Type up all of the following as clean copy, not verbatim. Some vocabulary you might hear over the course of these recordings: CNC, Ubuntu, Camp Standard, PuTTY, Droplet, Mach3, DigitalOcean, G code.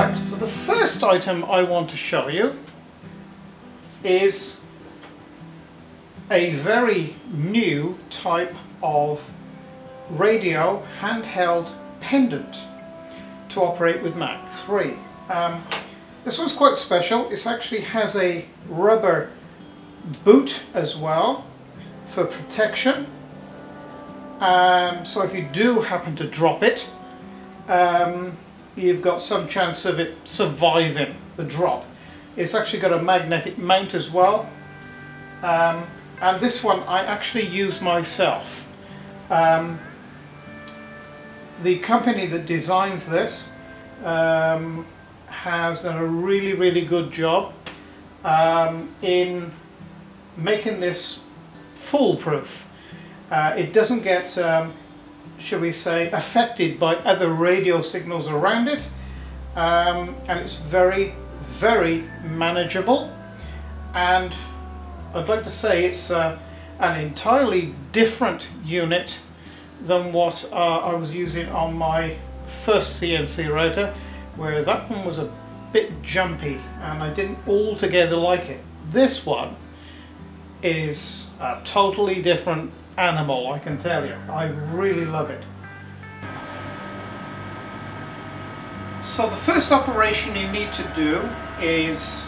Right, so the first item I want to show you is a very new type of radio handheld pendant to operate with Mach3. This one's quite special. It actually has a rubber boot as well for protection. So if you do happen to drop it, you've got some chance of it surviving the drop. It's actually got a magnetic mount as well, and this one I actually use myself. The company that designs this has done a really, really good job in making this foolproof. It doesn't get, shall we say, affected by other radio signals around it, and it's very, very manageable. And I'd like to say it's an entirely different unit than what I was using on my first CNC router, where that one was a bit jumpy and I didn't altogether like it. This one is a totally different animal, I can tell you. I really love it. So the first operation you need to do is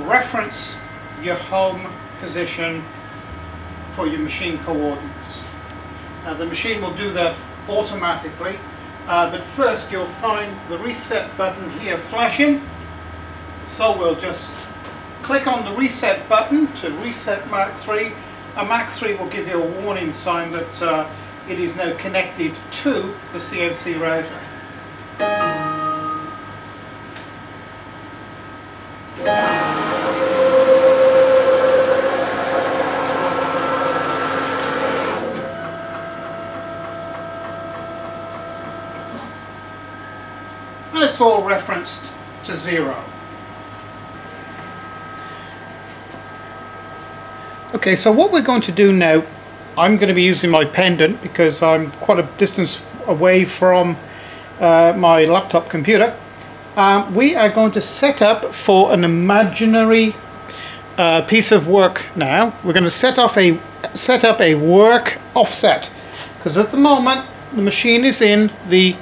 reference your home position for your machine coordinates. Now the machine will do that automatically, but first you'll find the reset button here flashing, so we'll just click on the reset button to reset Mach3. A Mach3 will give you a warning sign that it is now connected to the CNC router. And it's all referenced to 0. Okay, so what we're going to do now, I'm going to be using my pendant because I'm quite a distance away from my laptop computer. We are going to set up for an imaginary piece of work now. We're going to set up a work offset, because at the moment the machine is in the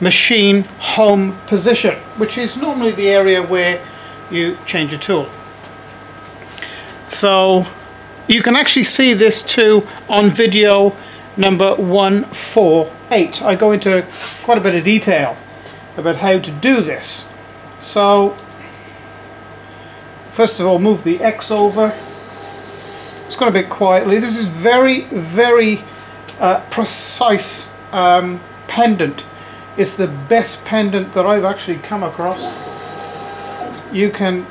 machine home position, which is normally the area where you change your tool. So you can actually see this too on video number 148. I go into quite a bit of detail about how to do this. So first of all, move the X over. It's gone a bit quietly. This is very, very precise pendant. It's the best pendant that I've actually come across. You can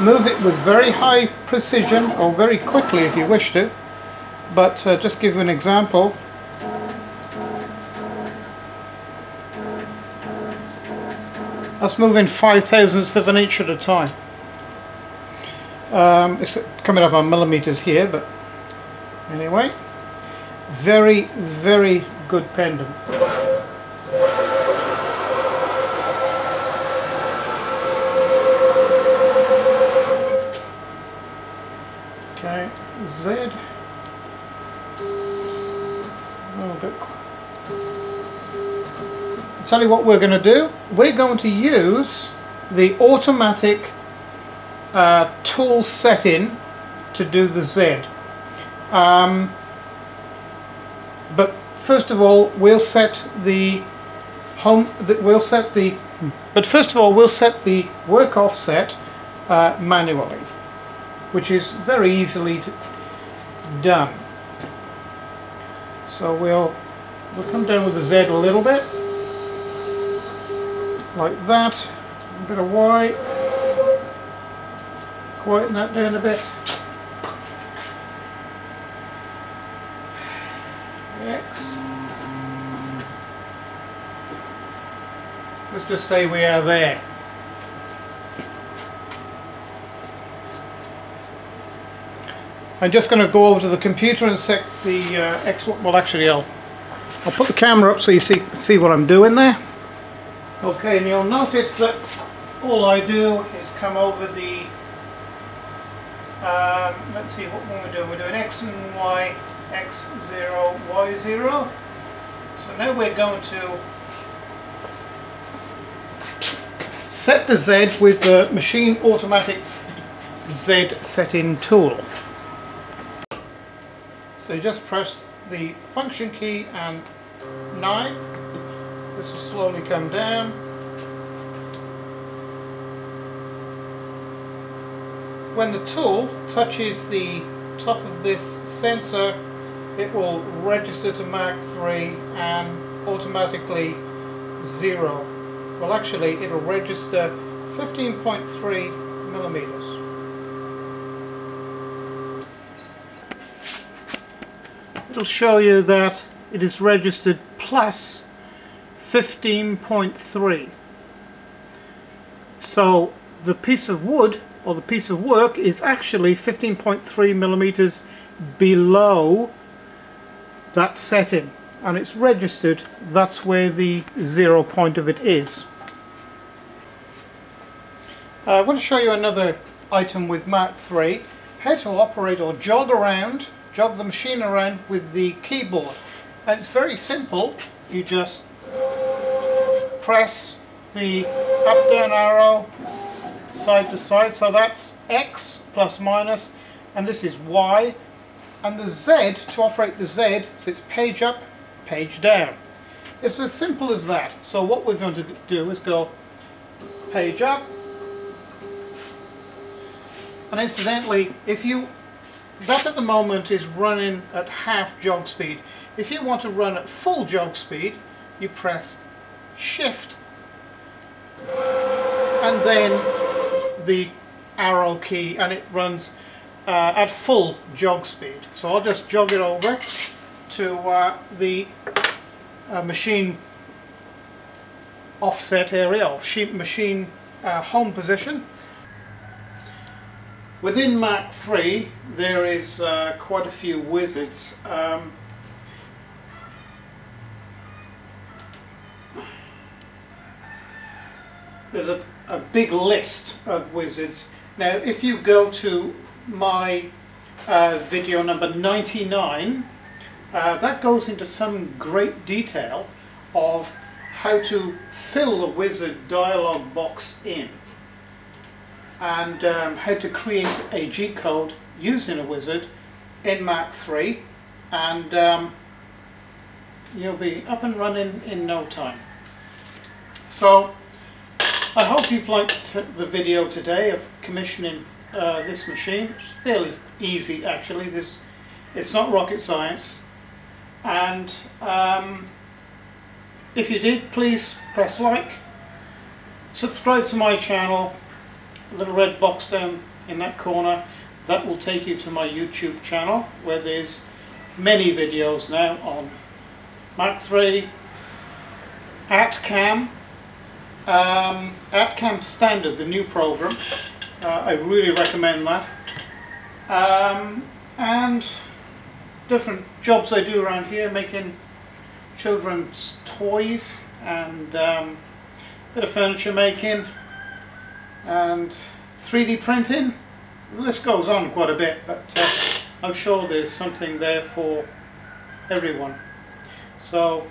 move it with very high precision, or very quickly if you wish to, but just give you an example. That's moving 5 thousandths of an inch at a time. It's coming up on millimeters here, but anyway, very, very good pendant. Z. Oh, but I'll tell you what we're going to do. We're going to use the automatic tool setting to do the Z. But first of all, we'll set the work offset manually, which is very easily done. So we'll come down with the Z a little bit, like that, a bit of Y, quieten that down a bit. X. Let's just say we are there. I'm just going to go over to the computer and set the X. Well, actually, I'll I'll put the camera up so you see what I'm doing there. Okay, and you'll notice that all I do is come over the, let's see what one we're doing. We're doing X and Y, X0, Y0. So now we're going to set the Z with the machine automatic Z setting tool. So you just press the function key and 9. This will slowly come down. When the tool touches the top of this sensor, it will register to Mach3 and automatically 0. Well, actually, it'll register 15.3 millimeters. It'll show you that it is registered plus 15.3. So the piece of wood or the piece of work is actually 15.3 millimeters below that setting, and it's registered. That's where the 0 point of it is. I want to show you another item with Mach3, how to operate or jog the machine around with the keyboard. And it's very simple. You just press the up down arrow side to side, so that's X plus minus, and this is Y, and the Z, to operate the Z, so it's page up, page down. It's as simple as that. So what we're going to do is go page up, and incidentally, if you that at the moment is running at half jog speed. If you want to run at full jog speed, you press shift and then the arrow key, and it runs at full jog speed. So I'll just jog it over to the machine offset area, or machine home position. Within Mach3 there is quite a few wizards. There's a big list of wizards. Now if you go to my video number 99, that goes into some great detail of how to fill the wizard dialog box in, and how to create a G code using a wizard in Mach3, and you'll be up and running in no time. So I hope you've liked the video today of commissioning this machine. It's fairly easy actually. It's not rocket science, and if you did, please press like, subscribe to my channel. Little red box down in that corner, that will take you to my YouTube channel, where there's many videos now on Mach3, at Camp Standard, the new program. I really recommend that, and different jobs I do around here, making children's toys and a bit of furniture making and 3D printing. The list goes on quite a bit, but I'm sure there's something there for everyone. So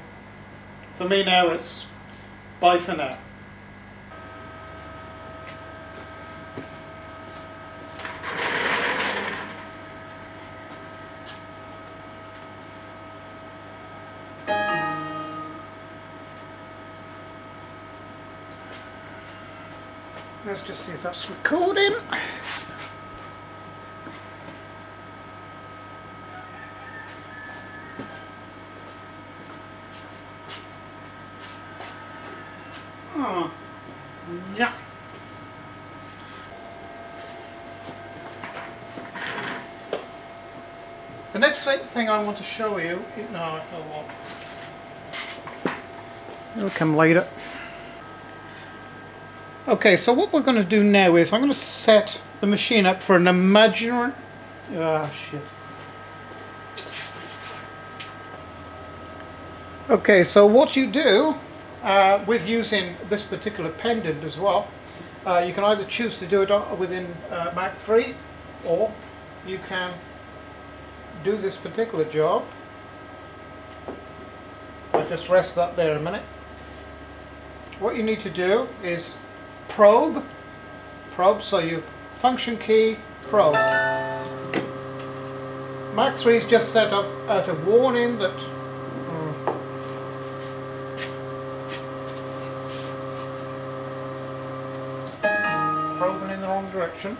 for me now, it's bye for now. Let's just see if that's recording. Oh, yeah. The next thing I want to show you, no, I won't. It'll come later. Okay, so what we're going to do now is I'm going to set the machine up for an imaginary... Oh, shit. Okay, so what you do with using this particular pendant as well, you can either choose to do it within Mach3, or you can do this particular job. I'll just rest that there a minute. What you need to do is probe, so you function key, probe. Mach3 is just set up at a warning that probing in the wrong direction.